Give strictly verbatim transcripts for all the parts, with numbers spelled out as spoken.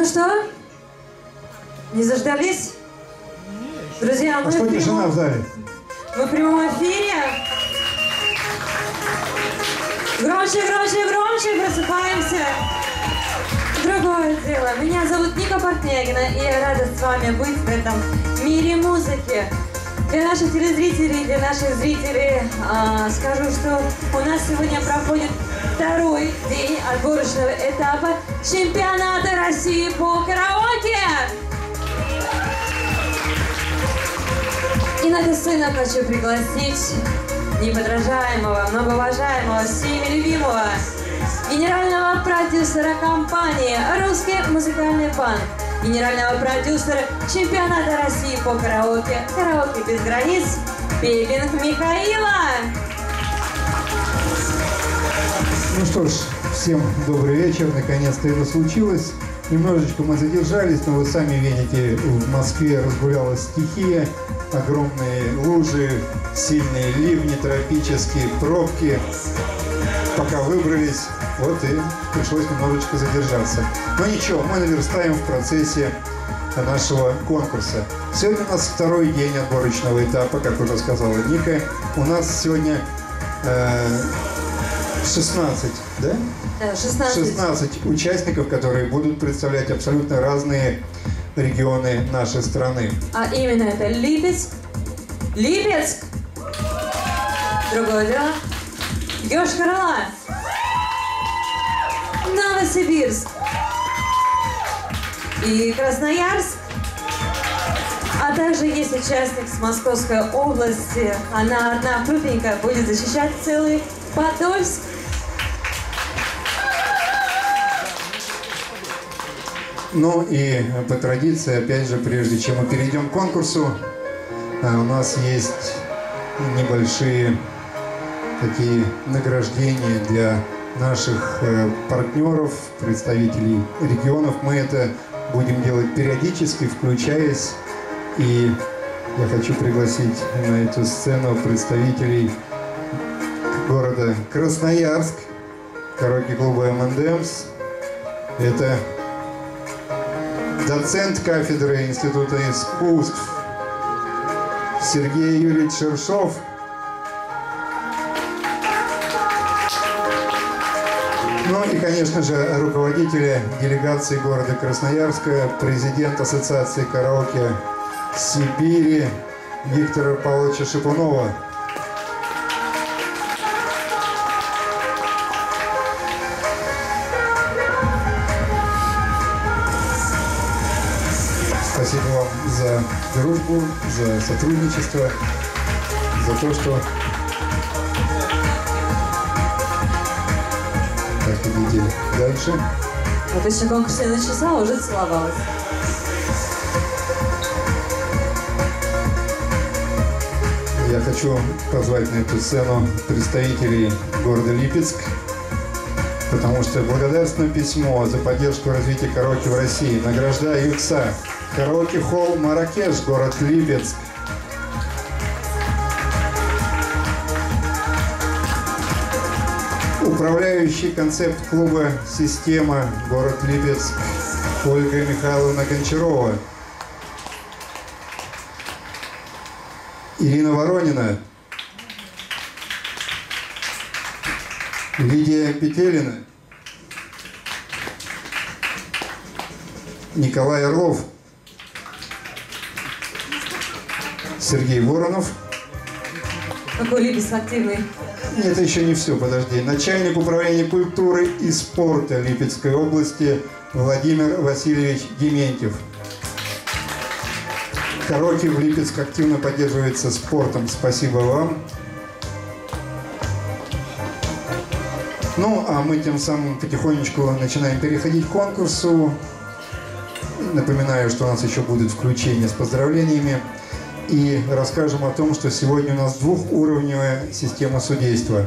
ну что? Не заждались? Друзья, мы а что в, прямом... в, зале? мы в прямом эфире. Громче, громче, громче просыпаемся. Другое дело. Меня зовут Ника Портнягина, и я рада с вами быть в этом мире музыки. Для наших телезрителей, для наших зрителей а, скажу, что у нас сегодня проходит второй день отборочного этапа Чемпионата России по караоке. И на эту сцену хочу пригласить неподражаемого, многоуважаемого, всеми любимого генерального продюсера компании «Русский музыкальный банк», генерального продюсера Чемпионата России по караоке, «Караоке без границ» Пеппинг Михаила. Ну что ж, всем добрый вечер, наконец-то это случилось. Немножечко мы задержались, но вы сами видите, в Москве разгулялась стихия, огромные лужи, сильные ливни, тропические пробки. Пока выбрались, вот и пришлось немножечко задержаться. Но ничего, мы наверстаем в процессе нашего конкурса. Сегодня у нас второй день отборочного этапа, как уже сказала Ника. У нас сегодня э, шестнадцать, да? Да, шестнадцать. шестнадцать участников, которые будут представлять абсолютно разные регионы нашей страны. А именно это Липецк, Липецк, другое дело, Йошкар-Ола, Новосибирск и Красноярск. А также есть участник с Московской области. Она одна крупненькая будет защищать целый Подольск. Ну и по традиции, опять же, прежде чем мы перейдем к конкурсу, у нас есть небольшие такие награждения для наших партнеров, представителей регионов. Мы это будем делать периодически, включаясь. И я хочу пригласить на эту сцену представителей города Красноярск, караоке-клуба эм энд эмс. Это доцент кафедры Института искусств Сергей Юрьевич Шершов. Ну и, конечно же, руководителя делегации города Красноярска, президент Ассоциации караоке Сибири Виктора Павловича Шипунова. Спасибо вам за дружбу, за сотрудничество, за то, что... Так, идите дальше. А ты сегодня конкурс на часа уже целовалась. Я хочу позвать на эту сцену представителей города Липецк, потому что благодарственное письмо за поддержку развития караоке в России награждается «Караоке-холл Маракеш», город Липецк. Управляющий концепт клуба «Система», город Липецк, Ольга Михайловна Гончарова. Ирина Воронина. Лидия Петелина. Николай Ров. Сергей Воронов. Какой Липецк активный. Нет, это еще не все, подожди. Начальник управления культуры и спорта Липецкой области Владимир Васильевич Дементьев. Караоке в Липецк активно поддерживается спортом. Спасибо вам. Ну, а мы тем самым потихонечку начинаем переходить к конкурсу. Напоминаю, что у нас еще будет включение с поздравлениями. И расскажем о том, что сегодня у нас двухуровневая система судейства.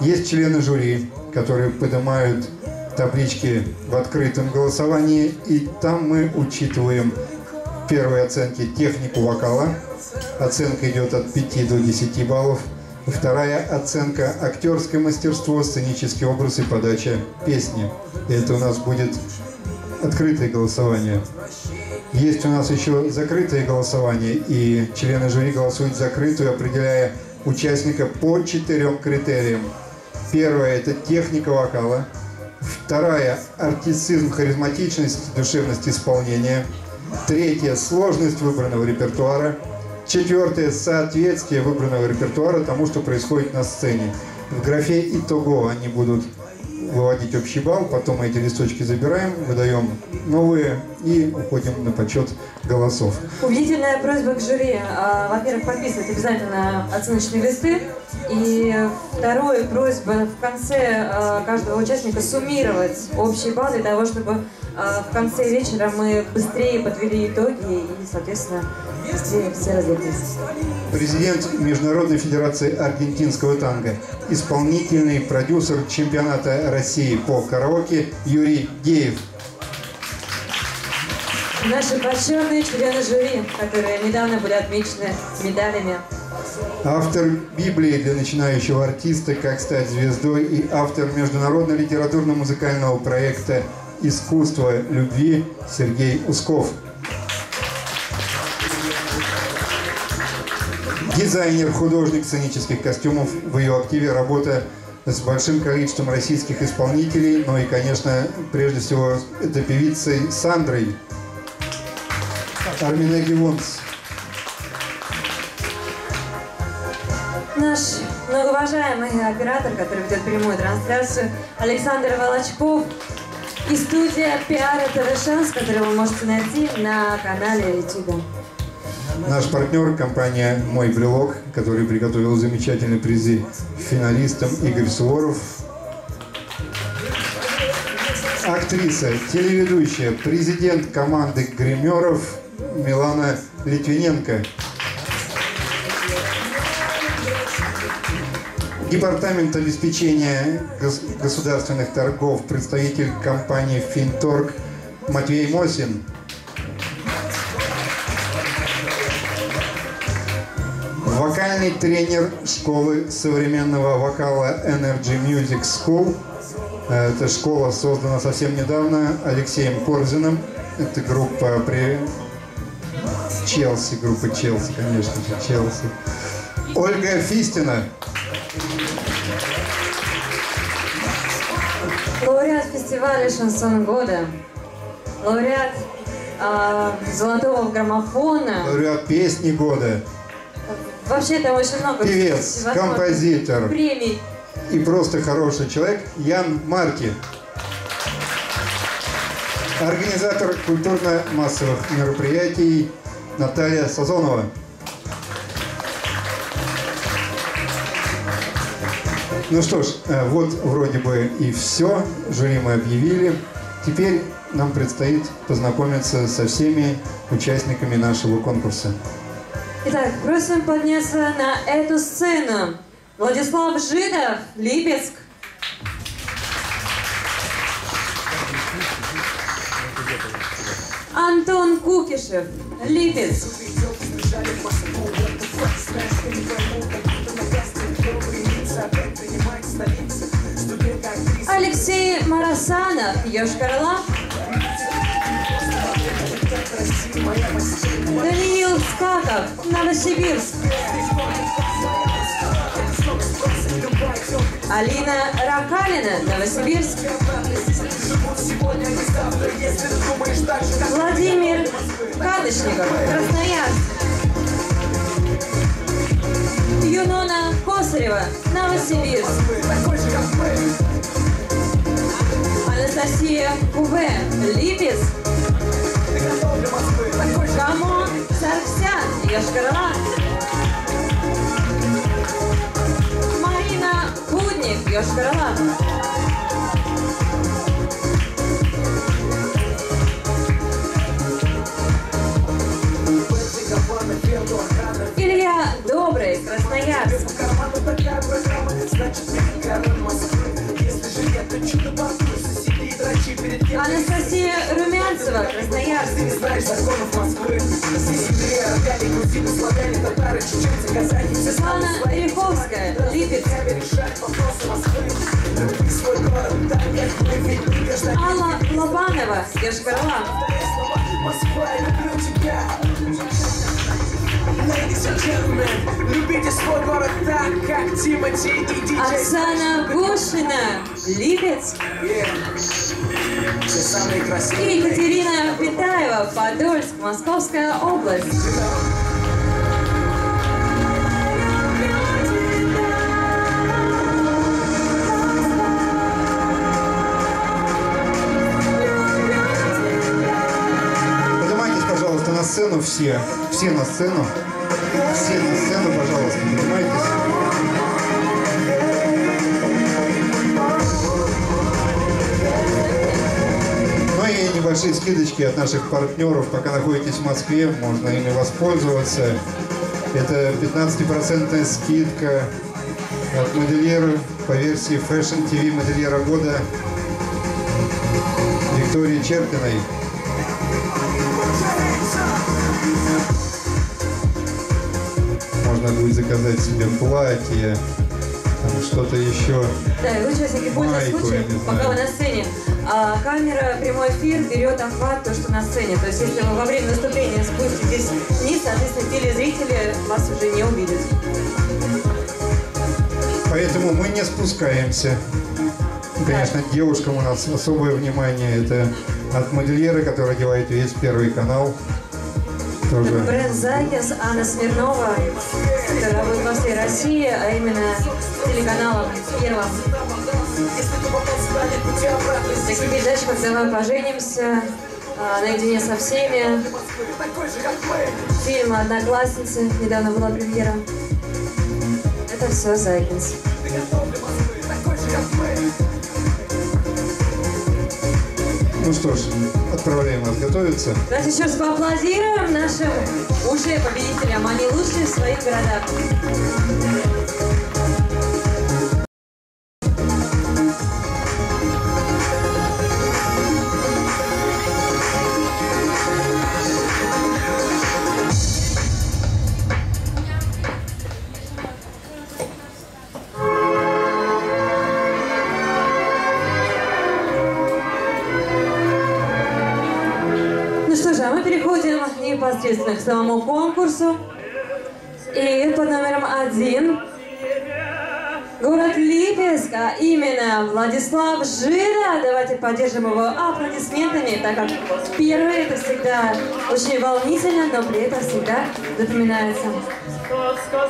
Есть члены жюри, которые поднимают таблички в открытом голосовании, и там мы учитываем в первой оценке технику вокала. Оценка идет от пяти до десяти баллов. Вторая оценка – актерское мастерство, сценические образы, подача песни. Это у нас будет открытые голосования. Есть у нас еще закрытые голосования, и члены жюри голосуют закрытую, определяя участника по четырем критериям. Первое – это техника вокала. Вторая – артистизм, харизматичность, душевность исполнения. Третье – сложность выбранного репертуара. Четвертое – соответствие выбранного репертуара тому, что происходит на сцене. В графе «Итого» они будут выводить общий балл, потом эти листочки забираем, выдаем новые и уходим на подсчет голосов. Убедительная просьба к жюри. Во-первых, подписывать обязательно оценочные листы. И второе, просьба в конце каждого участника суммировать общий балл для того, чтобы в конце вечера мы быстрее подвели итоги и, соответственно, быстрее все разошлись. Президент Международной Федерации Аргентинского танго, исполнительный продюсер Чемпионата России по караоке Юрий Геев. Наши почетные члены жюри, которые недавно были отмечены медалями. Автор Библии для начинающего артиста «Как стать звездой» и автор международного литературно-музыкального проекта «Искусство любви» Сергей Усков. Дизайнер, художник сценических костюмов. В ее активе работа с большим количеством российских исполнителей, но и, конечно, прежде всего, это певицей Сандрой Армине Гивонс. Наш многоуважаемый оператор, который ведет прямую трансляцию, Александр Волочков, и студия пиара ТВ «Шанс», которую вы можете найти на канале ютуб. Наш партнер – компания «Мой брелок», который приготовил замечательные призы финалистам Игорь Суворов. Актриса, телеведущая, президент команды гримеров Милана Литвиненко. Департамент обеспечения государственных торгов, представитель компании «Финторг» Матвей Мосин. Вокальный тренер школы современного вокала Energy Music School. Эта школа создана совсем недавно Алексеем Корзиным. Это группа при Челси, группа Челси, конечно же, Челси. Ольга Фистина. Лауреат фестиваля «Шансон года», лауреат э, «Золотого граммофона», лауреат «Песни года». Вообще там очень много. Певец, композитор премий. И просто хороший человек Ян Марки. Организатор культурно-массовых мероприятий Наталья Сазонова. Ну что ж, вот вроде бы и все. Жюри мы объявили. Теперь нам предстоит познакомиться со всеми участниками нашего конкурса. Итак, просим подняться на эту сцену. Владислав Жидов, Липецк. Антон Кукишев, Липецк. Алексей Марасанов, Йошкар-Ола. Даниил Скаков, Новосибирск. Алина Ракалина, Новосибирск. Владимир Кадочников, Красноярск. Юнона Косарева, Новосибирск. Анастасия Куве, Липецк. Камон Сарксян, Йошкар-Ола. Марина Будник, Йошкар-Ола. Илья Добрый, Красноярск. Анастасия Румянцева, Кирова, Красноярск, ты не знаешь законов Москвы. Здесь евреи, аркадии, грузины, славяне, татары, чеченцы, казани. Светлана Риховская, Липецк. Алла Лобанова, Йошкар-Ола. Москва, я люблю тебя. Ladies and gentlemen, любите свой город так, как Тимати и диджей. Оксана Гушина, Липецк. Yeah. И Екатерина Петаева, Подольск, Московская область. Поднимайтесь, пожалуйста, на сцену все. Все на сцену. Все на сцену, пожалуйста, поднимайтесь. Ну и небольшие скидочки от наших партнеров. Пока находитесь в Москве, можно ими воспользоваться. Это пятнадцатипроцентная скидка от модельера по версии Fashion ти ви модельера года Виктории Черкиной. Можно будет заказать себе платье, что-то еще. Да, и участники больного случая, пока вы на сцене, а, камера, прямой эфир берет охват то, что на сцене. То есть, если вы во время выступления спуститесь вниз, соответственно, телезрители вас уже не увидят. Поэтому мы не спускаемся. Конечно, да. Девушкам у нас особое внимание. Это от модельера, который одевает весь Первый канал. Бренд Закис, Анна Смирнова, работает во всей России, а именно телеканалом Первым. Такие передачи, как «Давай поженимся», «Наедине со всеми», фильм «Одноклассницы», недавно была премьера. Это все Закис. Ну что ж, отправляем вас готовиться. Давайте еще раз поаплодируем нашим уже победителям. Они лучшие в своих городах. Непосредственно к самому конкурсу. И под номером один город Липецк, а именно Владислав Жидов. Давайте поддержим его аплодисментами, так как первый — это всегда очень волнительно, но при этом всегда запоминается. Как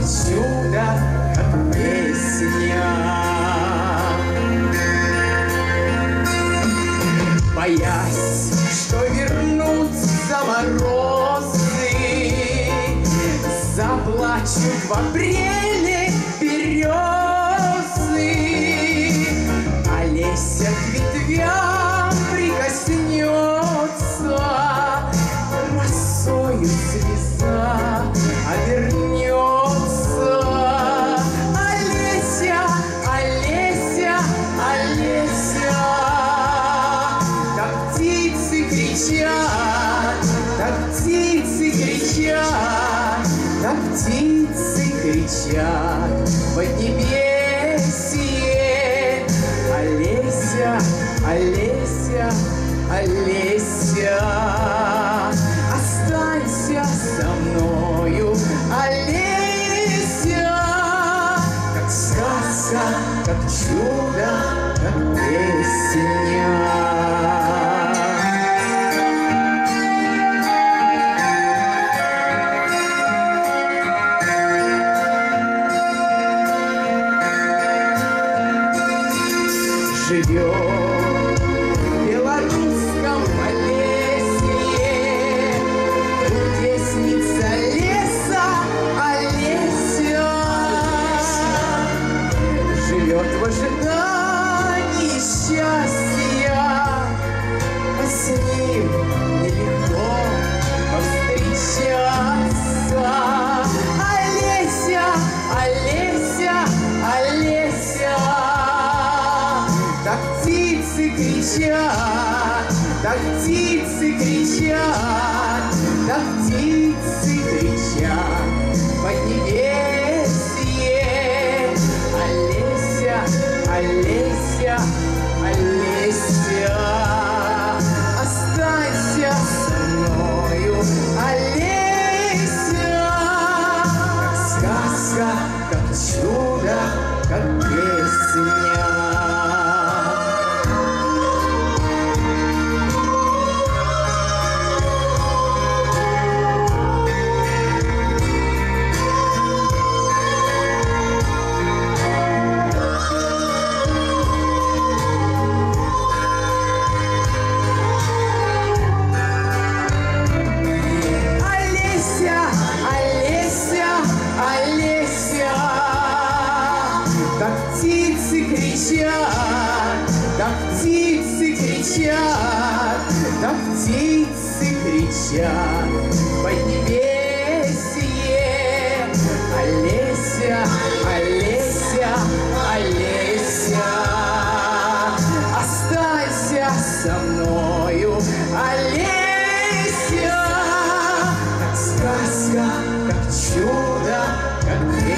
чудо, как песня. мальчик в апреле березы, Олеся к ветвям прикоснется, росою слеза обернется. Олеся, Олеся, Олеся, так птицы кричат, так птицы кричат, так птицы кричат поднебесье. Олеся, Олеся, Олеся, останься со мною, Олеся, как сказка, как чудо, как песня. Так птицы кричат, так птицы кричат поднебесье. Олеся, Олеся, Олеся, останься со мною, Олеся, как сказка, как чудо, как песня. Так птицы кричат поднебесье. Олеся, Олеся, Олеся, останься со мною, Олеся, как сказка, как чудо, как песня.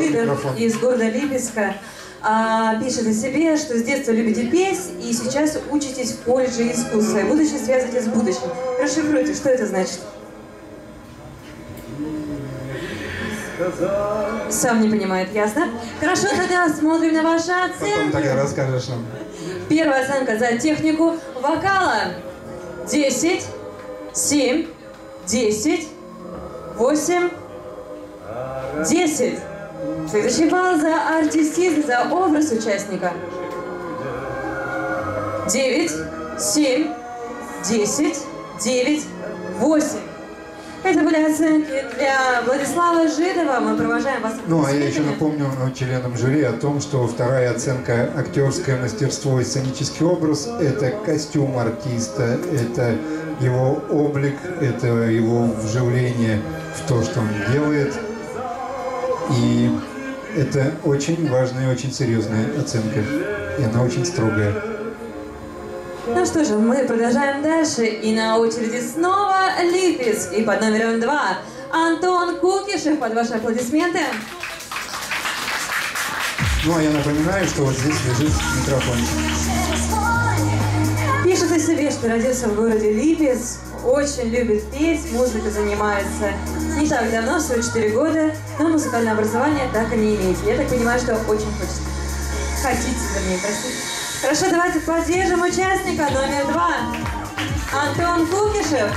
Жидов из города Липецка а, пишет о себе, что с детства любите петь и сейчас учитесь в колледже искусства. И будущее связываете с будущим. Расшифруйте, что это значит? Сам не понимает, ясно? Хорошо, тогда смотрим на ваши оценки. Потом тогда расскажешь нам. Первая оценка за технику вокала. десять, семь, десять, восемь, десять. Следующий балл за артистизм, за образ участника. девять, семь, десять, девять, восемь. Это были оценки для Владислава Жидова. Мы провожаем вас. Ну, а я еще напомню членам жюри о том, что вторая оценка — актерское мастерство и сценический образ. Это костюм артиста, это его облик, это его вживление в то, что он делает. И это очень важная и очень серьезная оценка. И она очень строгая. Ну что же, мы продолжаем дальше. И на очереди снова Липецк. И под номером два Антон Кукишев. Под ваши аплодисменты. Ну, а я напоминаю, что вот здесь лежит микрофон. Пишет о себе, что родился в городе Липецк. очень любит петь, музыкой занимается. Не так давно, всего четыре года, но музыкальное образование так и не имеет. Я так понимаю, что очень хочется. Хотите за меня, простите. Хорошо, давайте поддержим участника номер два. Антон Кукишев.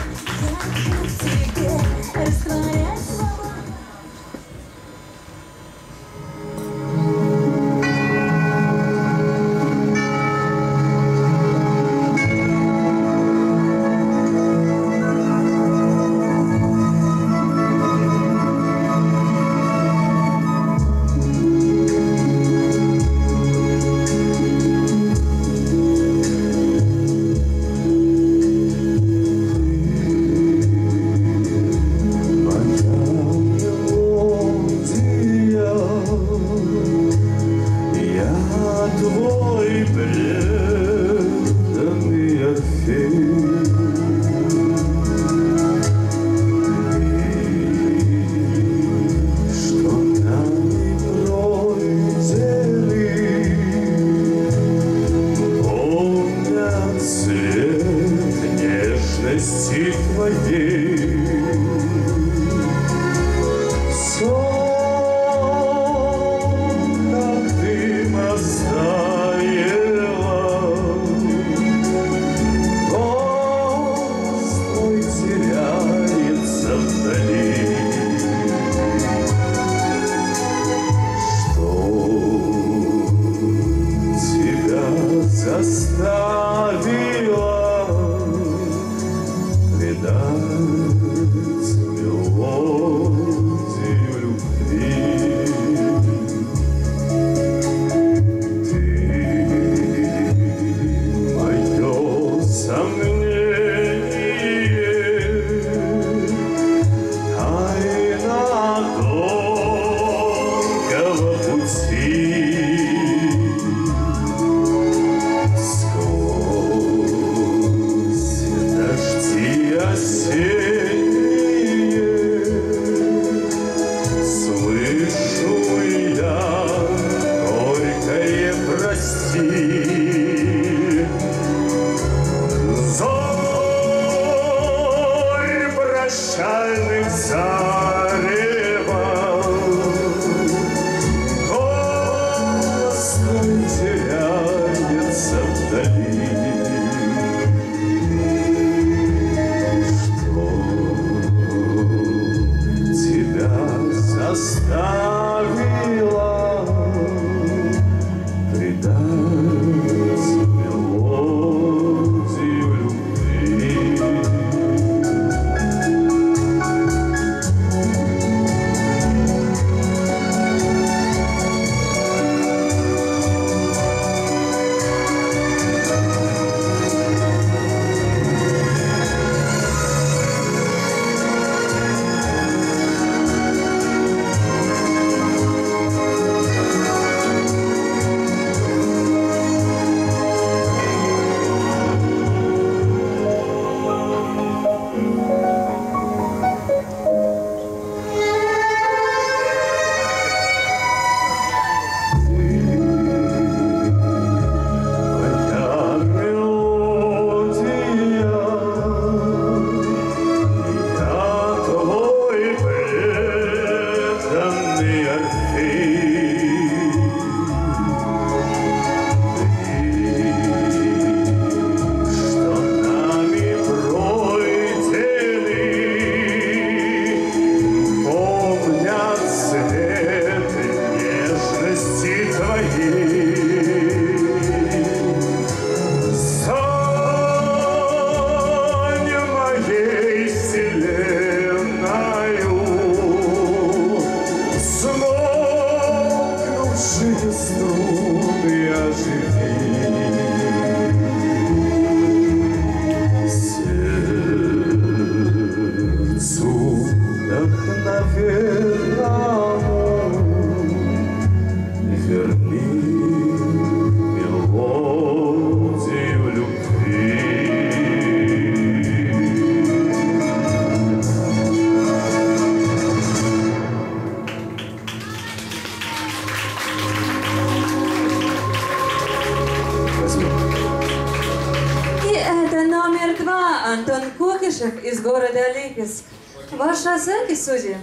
Антон Кукишев из города Липецк. Ваши оценки, судьи?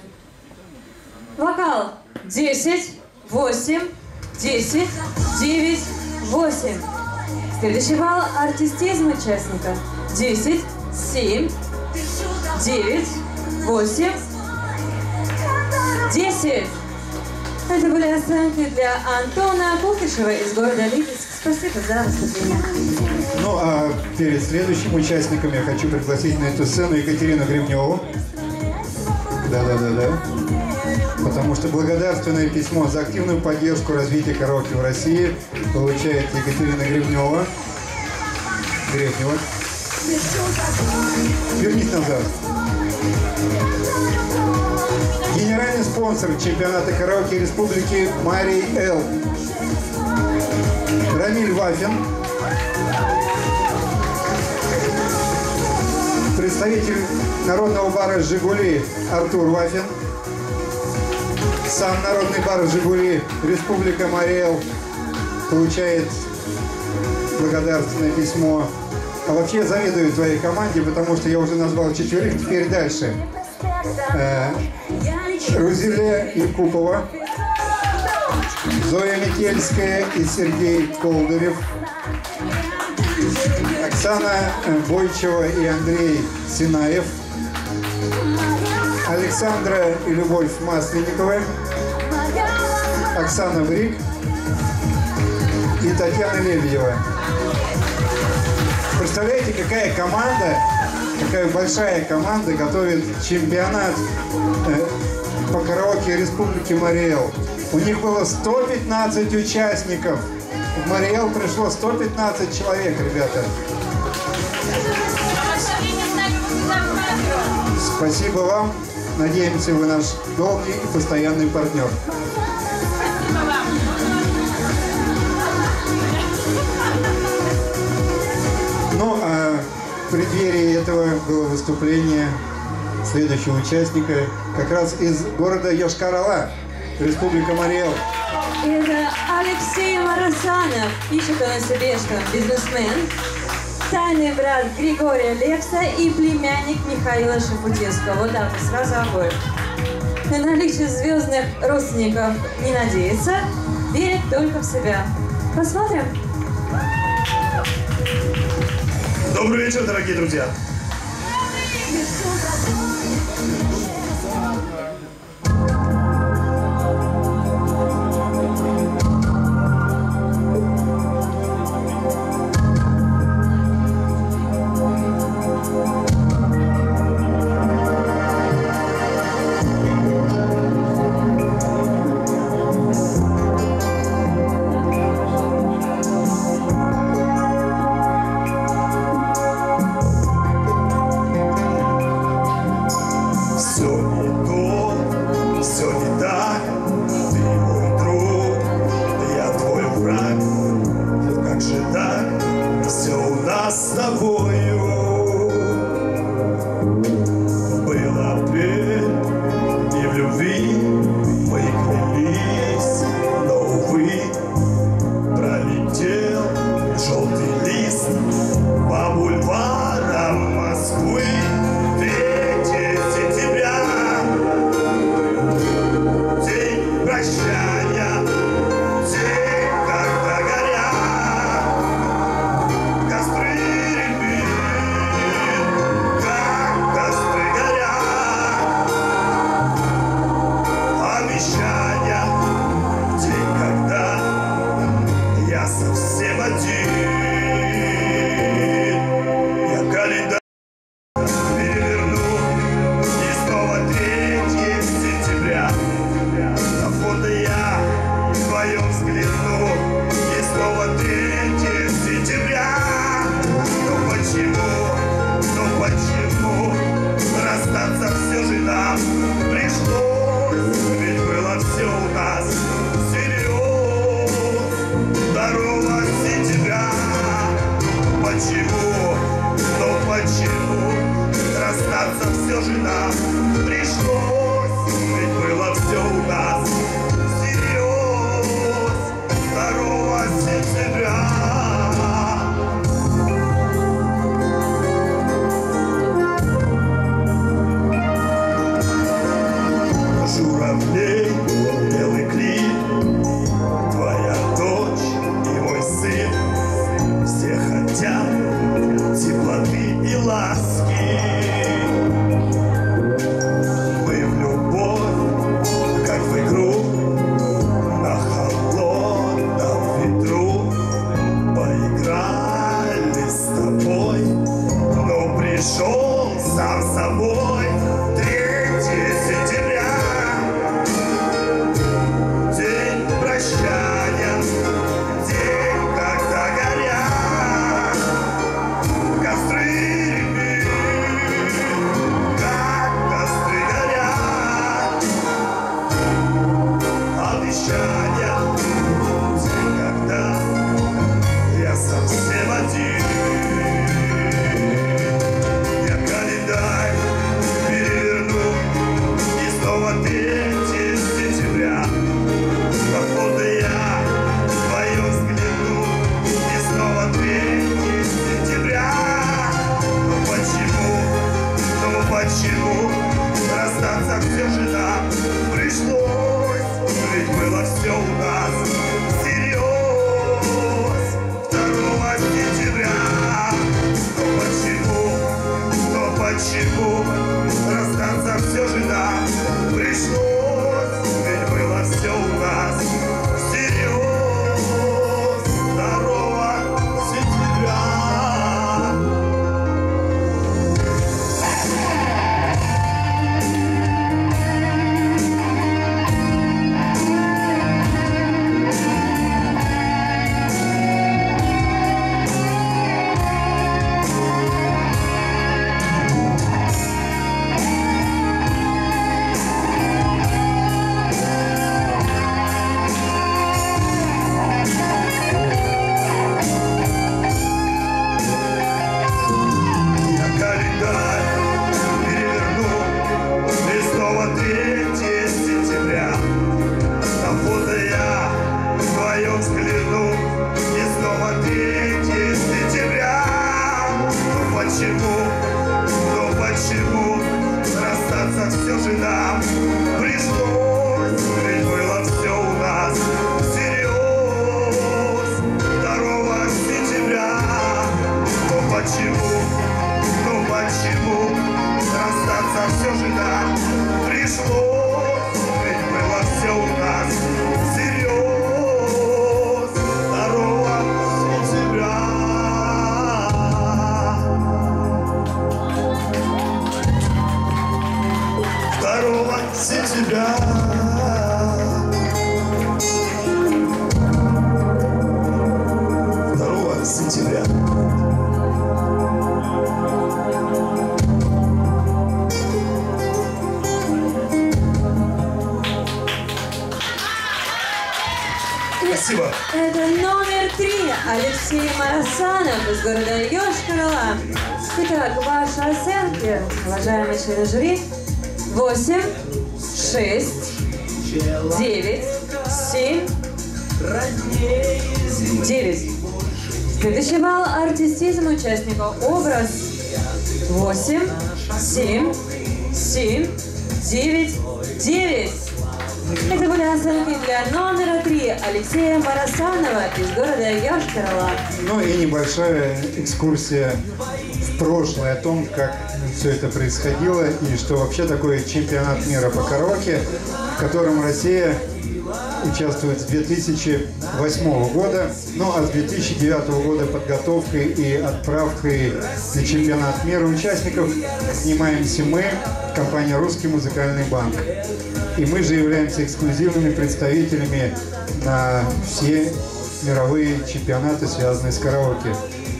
Вокал десять, восемь, десять, девять, восемь. Следующий балл артистизм участника. десять, семь, девять, восемь, десять. Это были оценки для Антона Кукишева из города Липецк. Спасибо за выступление. Ну, а перед следующим участником я хочу пригласить на эту сцену Екатерину Гребневу. Да-да-да-да. Потому что благодарственное письмо за активную поддержку развития караоке в России получает Екатерина Гребнева. Гребнева. Вернись назад. Генеральный спонсор чемпионата караоке республики Марий Эл. Рамиль Вафин. Представитель народного бара «Жигули» Артур Вафин. Сам народный бар «Жигули» республика Марий Эл получает благодарственное письмо. А вообще завидую твоей команде, потому что я уже назвал четверых, теперь дальше. Рузиле Якупова, Зоя Метельская и Сергей Колдырев, Оксана Бойчева и Андрей Синаев, Александра и Любовь Масленниковы, Оксана Брик и Татьяна Лебедева. Представляете, какая команда, какая большая команда готовит чемпионат по караоке республики Марий Эл. У них было сто пятнадцать участников. В Марий Эл пришло сто пятнадцать человек, ребята. Спасибо вам. Надеемся, вы наш долгий и постоянный партнер. Ну, а в преддверии этого было выступление следующего участника, как раз из города Йошкар-Ола, республика Марий Эл. Это Алексей Марасанов, ищет он себе, что бизнесмен, тайный брат Григория Лепса и племянник Михаила Шапутинского. Вот так, сразу обоих. На наличие звездных родственников не надеется, верит только в себя. Посмотрим. Добрый вечер, дорогие друзья. Тебя. хотят теплоты и ласки. Мы в любовь, как в игру, на холодном ветру поиграли с тобой, но пришел сам собой третий сентября. День прощания, день, когда горят костры, как костры горят обещания, день, когда я совсем один. Я календарь переверну, и снова третье сентября. Откуда я твою взгляну, и снова третье сентября. Ну почему, ну почему расстаться все же нам пришлось? Ведь было все у нас всерьез. Второго сентября. Ну почему, ну почему расстаться все же нам пришлось? Ведь было все у нас всерьез. Второго сентября. Я календарь переверну, и снова третье сентября. Откуда я твою взгляну, и снова третье сентября. Ну почему, ну почему расстаться все же нам пришлось? Ведь было все у нас всерьез. Второго сентября. Ну почему, ну почему расстаться все же нам пришлось? Ведь было все у нас всерьез. Второго сентября. Второго сентября. второго сентября. Спасибо. Это номер три. Алексей Марасанов из города Йошкар-Ола. Итак, ваши оценки, уважаемые члены жюри. восемь, шесть, девять, семь, девять. Следующий балл — артистизм участника, образ. Восемь, семь, семь, девять, девять. Это были оценки для номера три Алексея Марасанова из города Йошкар-Ола. Ну и небольшая экскурсия в прошлое о том, как все это происходило и что вообще такое чемпионат мира по караоке, в котором Россия участвует с две тысячи восьмого года, ну а с две тысячи девятого года подготовкой и отправкой на чемпионат мира участников занимаемся мы, компания «Русский музыкальный банк». И мы же являемся эксклюзивными представителями на все мировые чемпионаты, связанные с караоке.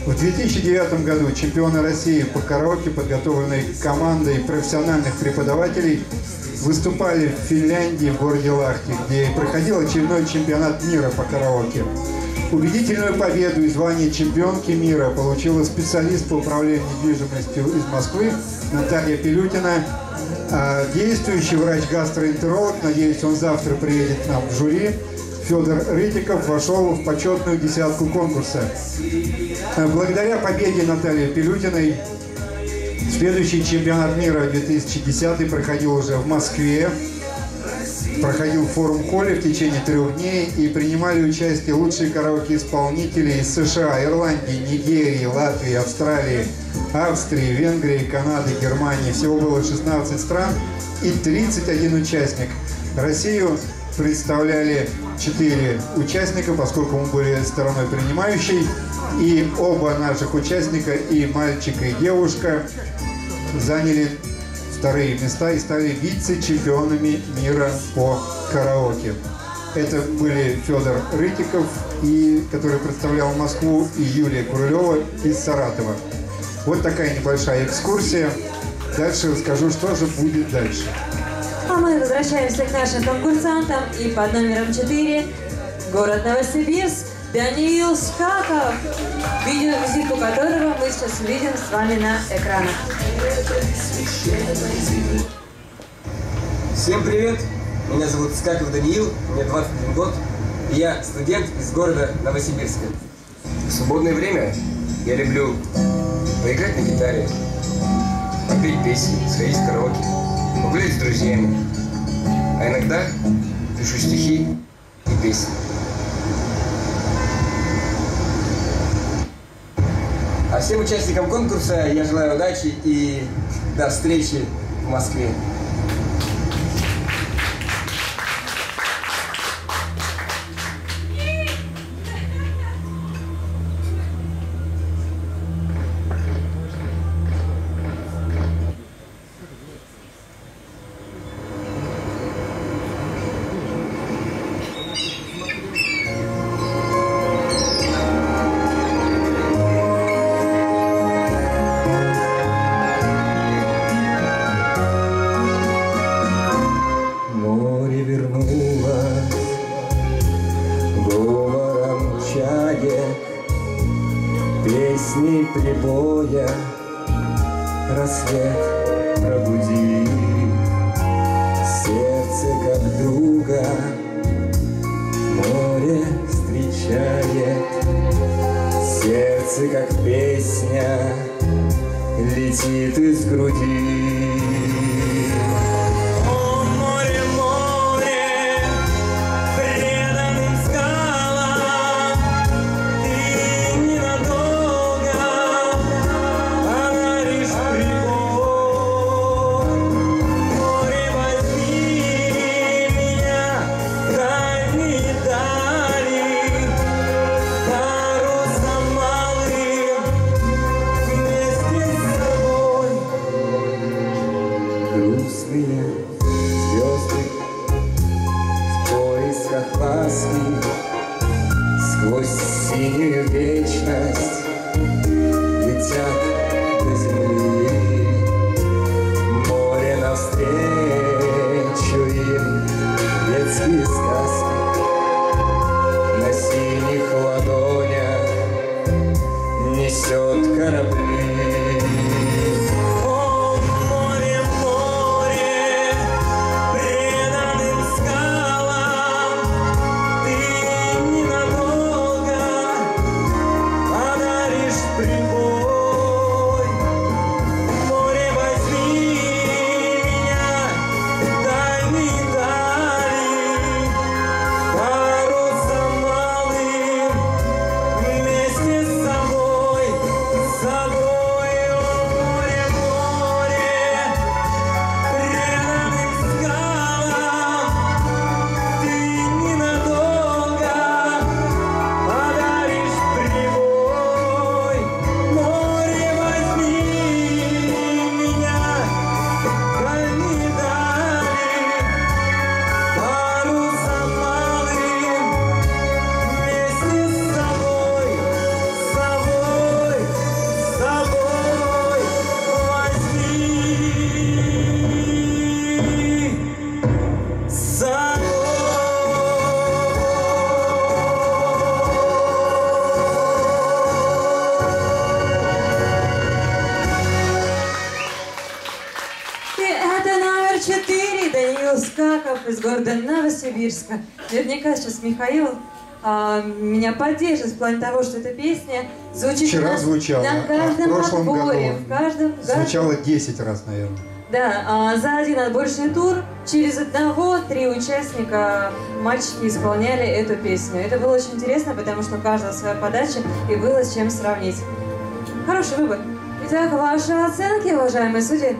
В две тысячи девятом году чемпионы России по караоке, подготовленной командой профессиональных преподавателей, выступали в Финляндии, в городе Лахти, где проходил очередной чемпионат мира по караоке. Убедительную победу и звание чемпионки мира получила специалист по управлению недвижимостью из Москвы Наталья Пилютина, действующий врач-гастроэнтеролог, надеюсь, он завтра приедет к нам в жюри, Фёдор Рытиков вошел в почетную десятку конкурса. Благодаря победе Натальи Пилютиной следующий чемпионат мира две тысячи десятый проходил уже в Москве. проходил форум-холле в течение трех дней и принимали участие лучшие караоке-исполнители из США, Ирландии, Нигерии, Латвии, Австралии, Австрии, Венгрии, Канады, Германии. Всего было шестнадцать стран и тридцать один участник. Россию представляли четыре участника, поскольку мы были стороной принимающей. И оба наших участника, и мальчик, и девушка, заняли вторые места и стали вице-чемпионами мира по караоке. Это были Фёдор Рытиков, и, который представлял Москву, и Юлия Курылёва из Саратова. Вот такая небольшая экскурсия. Дальше расскажу, что же будет дальше. А мы возвращаемся к нашим конкурсантам. И под номером четыре город Новосибирск, Даниил Скаков, видеовизитку которого мы сейчас видим с вами на экранах. Всем привет! Меня зовут Скаков Даниил, мне двадцать один год, и я студент из города Новосибирска. В свободное время я люблю поиграть на гитаре, попеть песни, сходить в караоке, погулять с друзьями, а иногда пишу стихи и песни. А всем участникам конкурса я желаю удачи и до встречи в Москве. Новосибирска. Наверняка сейчас Михаил а, меня поддержит в плане того, что эта песня звучит вчера на, звучала, на каждом а в прошлом отборе, году в каждом, звучала десять раз, наверное. Да, за один отборочный тур через одного три участника мальчики исполняли эту песню. Это было очень интересно, потому что у каждого своя подача и было с чем сравнить. Хороший выбор. Итак, ваши оценки, уважаемые судьи.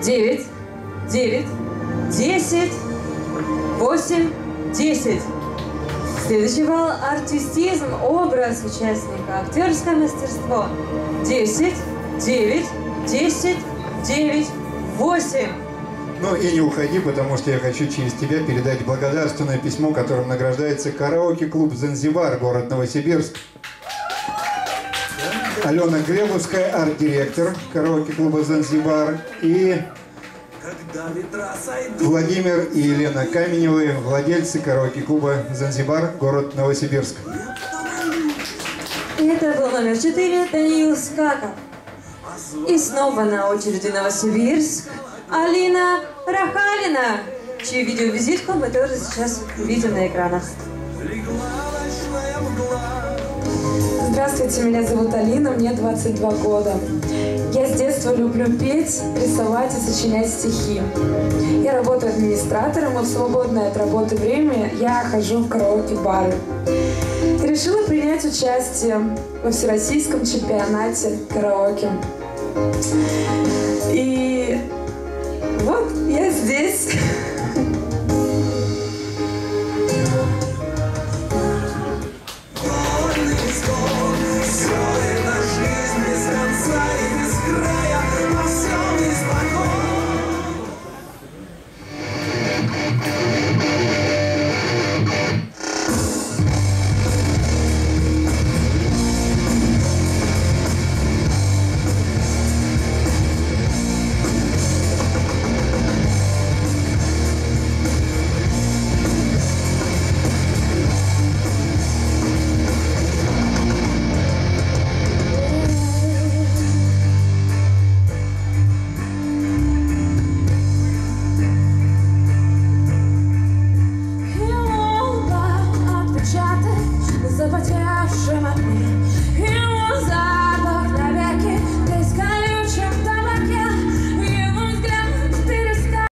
Девять, девять, десять, восемь, десять. Следующий балл – артистизм, образ участника, актерское мастерство. Десять, девять, десять. Девять, восемь. Ну и не уходи, потому что я хочу через тебя передать благодарственное письмо, которым награждается караоке-клуб «Занзибар», город Новосибирск. Алена Гребовская, арт-директор караоке-клуба «Занзибар». И Владимир и Елена Каменевы, владельцы караоке-клуба «Занзибар», город Новосибирск. Это был номер четыре, Даниил Скаков. И снова на очереди Новосибирск Алина Рахалина, чью видеовизитку мы тоже сейчас видим на экранах. Здравствуйте, меня зовут Алина, мне двадцать два года. Я с детства люблю петь, рисовать и сочинять стихи. Я работаю администратором, и в свободное от работы время я хожу в караоке-бары. Решила принять участие во всероссийском чемпионате караоке. И вот я здесь. Запотевшим от них и муза.